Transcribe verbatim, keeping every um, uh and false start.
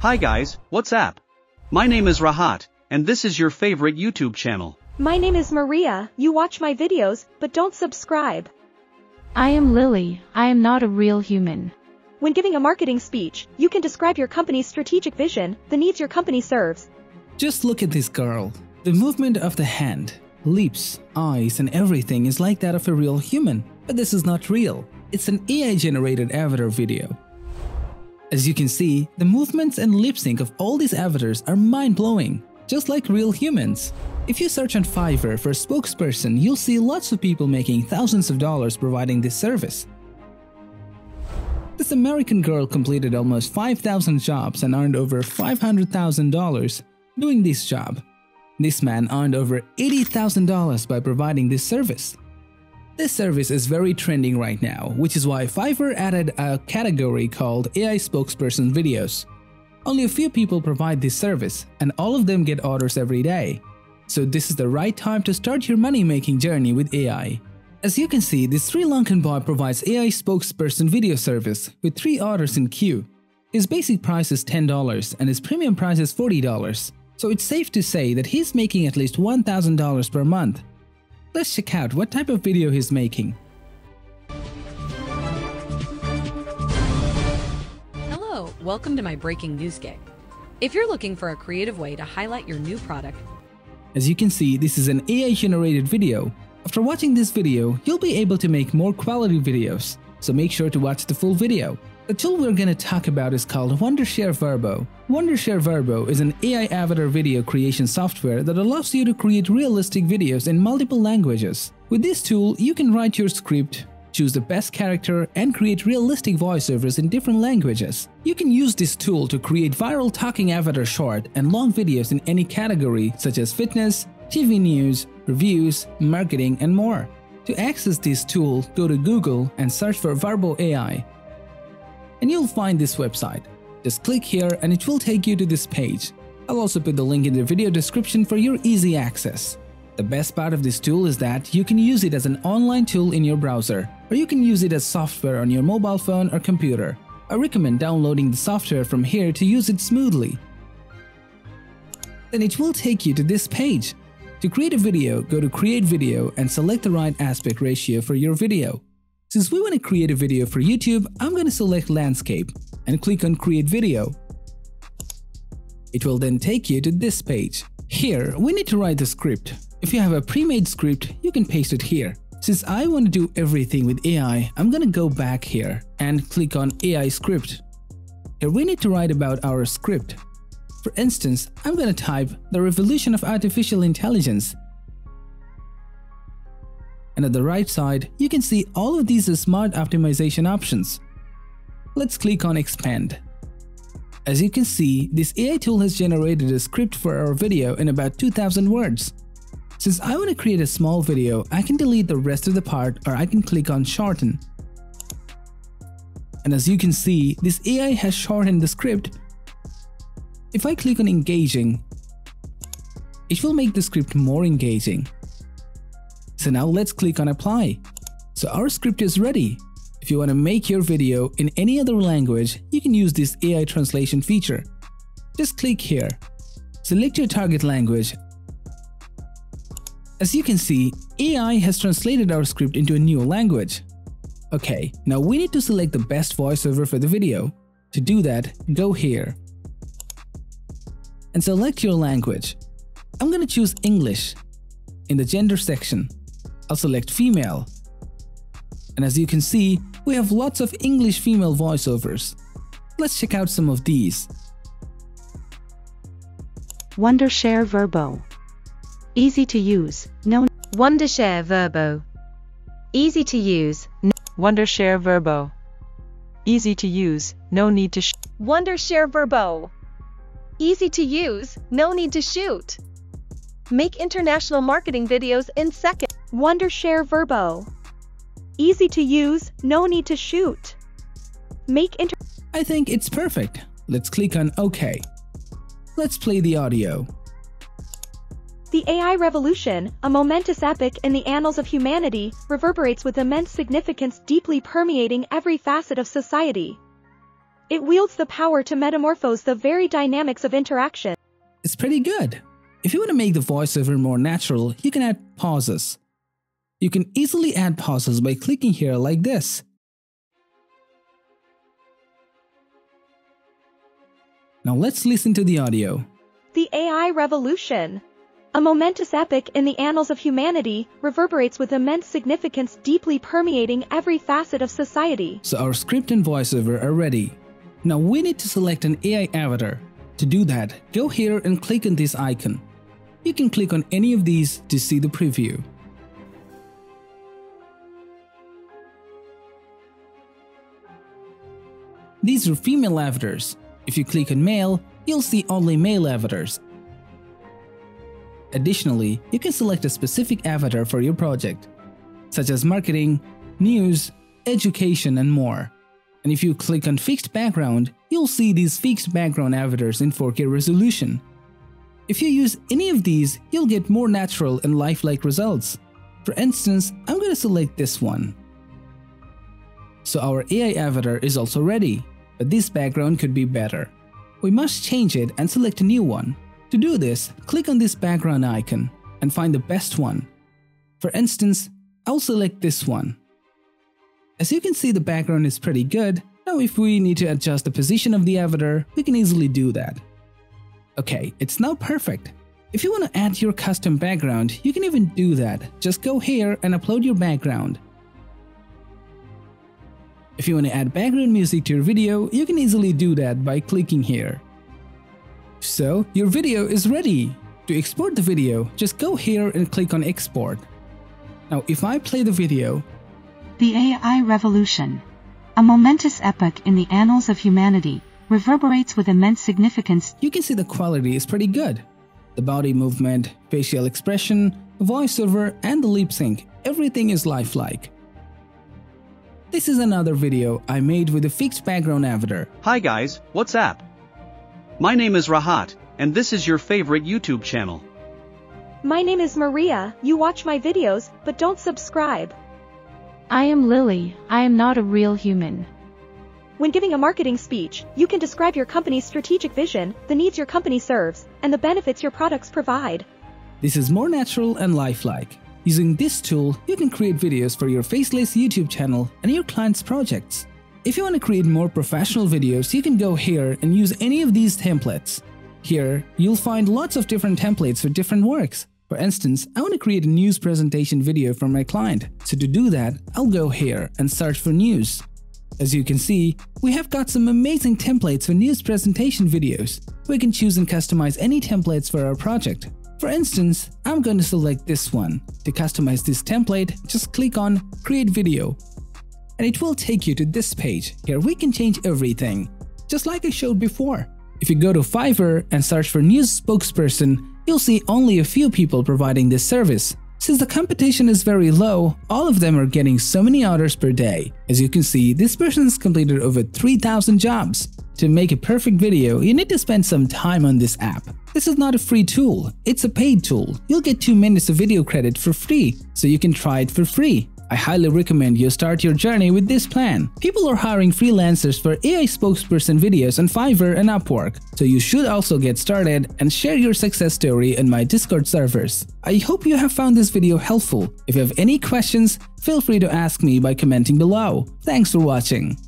Hi guys, what's up? My name is Rahat, and this is your favorite YouTube channel. My name is Maria, you watch my videos, but don't subscribe. I am Lily, I am not a real human. When giving a marketing speech, you can describe your company's strategic vision, the needs your company serves. Just look at this girl. The movement of the hand, lips, eyes, and everything is like that of a real human, but this is not real. It's an A I-generated avatar video. As you can see, the movements and lip sync of all these avatars are mind-blowing, just like real humans. If you search on Fiverr for a spokesperson, you'll see lots of people making thousands of dollars providing this service. This American girl completed almost five thousand jobs and earned over five hundred thousand dollars doing this job. This man earned over eighty thousand dollars by providing this service. This service is very trending right now, which is why Fiverr added a category called A I Spokesperson Videos. Only a few people provide this service, and all of them get orders every day. So this is the right time to start your money-making journey with A I. As you can see, this Sri Lankan boy provides A I Spokesperson Video service with three orders in queue. His basic price is ten dollars and his premium price is forty dollars, so it's safe to say that he's making at least one thousand dollars per month. Let's check out what type of video he's making. Hello, welcome to my breaking news gig. If you're looking for a creative way to highlight your new product. As you can see, this is an A I-generated video. After watching this video, you'll be able to make more quality videos, so make sure to watch the full video. The tool we're going to talk about is called Wondershare Virbo. Wondershare Virbo is an A I avatar video creation software that allows you to create realistic videos in multiple languages. With this tool, you can write your script, choose the best character, and create realistic voiceovers in different languages. You can use this tool to create viral talking avatar short and long videos in any category such as fitness, T V news, reviews, marketing, and more. To access this tool, go to Google and search for Virbo A I. And you'll find this website. Just click here and it will take you to this page. I'll also put the link in the video description for your easy access. The best part of this tool is that you can use it as an online tool in your browser, or you can use it as software on your mobile phone or computer. I recommend downloading the software from here to use it smoothly. Then it will take you to this page. To create a video, go to Create Video and select the right aspect ratio for your video. Since we want to create a video for YouTube, I'm going to select Landscape and click on Create Video. It will then take you to this page. Here, we need to write the script. If you have a pre-made script, you can paste it here. Since I want to do everything with A I, I'm going to go back here and click on A I Script. Here we need to write about our script. For instance, I'm going to type The Revolution of Artificial Intelligence. And at the right side, you can see all of these smart optimization options. Let's click on Expand. As you can see, this A I tool has generated a script for our video in about two thousand words. Since I want to create a small video, I can delete the rest of the part or I can click on Shorten. And as you can see, this A I has shortened the script. If I click on Engaging, it will make the script more engaging. So now let's click on Apply. So our script is ready. If you want to make your video in any other language, you can use this A I translation feature. Just click here. Select your target language. As you can see, A I has translated our script into a new language. Okay, now we need to select the best voiceover for the video. To do that, go here and select your language. I'm going to choose English. In the gender section, I'll select female. And as you can see, we have lots of English female voiceovers. Let's check out some of these. Wondershare Virbo. Easy to use. No. Wondershare Virbo. Easy to use. No. Wondershare Virbo. Easy to use. No need to. Sh Wondershare Virbo. Easy to use. No need to shoot. Make international marketing videos in seconds. Wondershare Virbo. Easy to use, no need to shoot. Make inter- I think it's perfect. Let's click on OK. Let's play the audio. The A I revolution, a momentous epoch in the annals of humanity, reverberates with immense significance, deeply permeating every facet of society. It wields the power to metamorphose the very dynamics of interaction. It's pretty good. If you want to make the voiceover more natural, you can add pauses. You can easily add pauses by clicking here like this. Now let's listen to the audio. The A I revolution, a momentous epoch in the annals of humanity, reverberates with immense significance, deeply permeating every facet of society. So our script and voiceover are ready. Now we need to select an A I avatar. To do that, go here and click on this icon. You can click on any of these to see the preview. These are female avatars. If you click on male, you'll see only male avatars. Additionally, you can select a specific avatar for your project, such as marketing, news, education, and more. And if you click on fixed background, you'll see these fixed background avatars in four K resolution. If you use any of these, you'll get more natural and lifelike results. For instance, I'm going to select this one. So our A I avatar is also ready, but this background could be better. We must change it and select a new one. To do this, click on this background icon and find the best one. For instance, I'll select this one. As you can see, the background is pretty good. Now if we need to adjust the position of the avatar, we can easily do that. Okay, it's now perfect. If you want to add your custom background, you can even do that. Just go here and upload your background. If you want to add background music to your video, you can easily do that by clicking here. So your video is ready. To export the video, just go here and click on export. Now if I play the video, the A I revolution, a momentous epoch in the annals of humanity, reverberates with immense significance. You can see the quality is pretty good. The body movement, facial expression, voiceover, and the lip sync, everything is lifelike. This is another video I made with a fixed background avatar. Hi guys, what's up? My name is Rahat, and this is your favorite YouTube channel. My name is Maria. You watch my videos, but don't subscribe. I am Lily. I am not a real human. When giving a marketing speech, you can describe your company's strategic vision, the needs your company serves, and the benefits your products provide. This is more natural and lifelike. Using this tool, you can create videos for your faceless YouTube channel and your clients' projects. If you want to create more professional videos, you can go here and use any of these templates. Here, you'll find lots of different templates for different works. For instance, I want to create a news presentation video for my client. So to do that, I'll go here and search for news. As you can see, we have got some amazing templates for news presentation videos. We can choose and customize any templates for our project. For instance, I'm going to select this one. To customize this template, just click on Create Video. And it will take you to this page. Here we can change everything, just like I showed before. If you go to Fiverr and search for news spokesperson, you'll see only a few people providing this service. Since the competition is very low, all of them are getting so many orders per day. As you can see, this person has completed over three thousand jobs. To make a perfect video, you need to spend some time on this app. This is not a free tool, it's a paid tool. You'll get two minutes of video credit for free, so you can try it for free. I highly recommend you start your journey with this plan. People are hiring freelancers for A I spokesperson videos on Fiverr and Upwork, so you should also get started and share your success story in my Discord servers. I hope you have found this video helpful. If you have any questions, feel free to ask me by commenting below. Thanks for watching.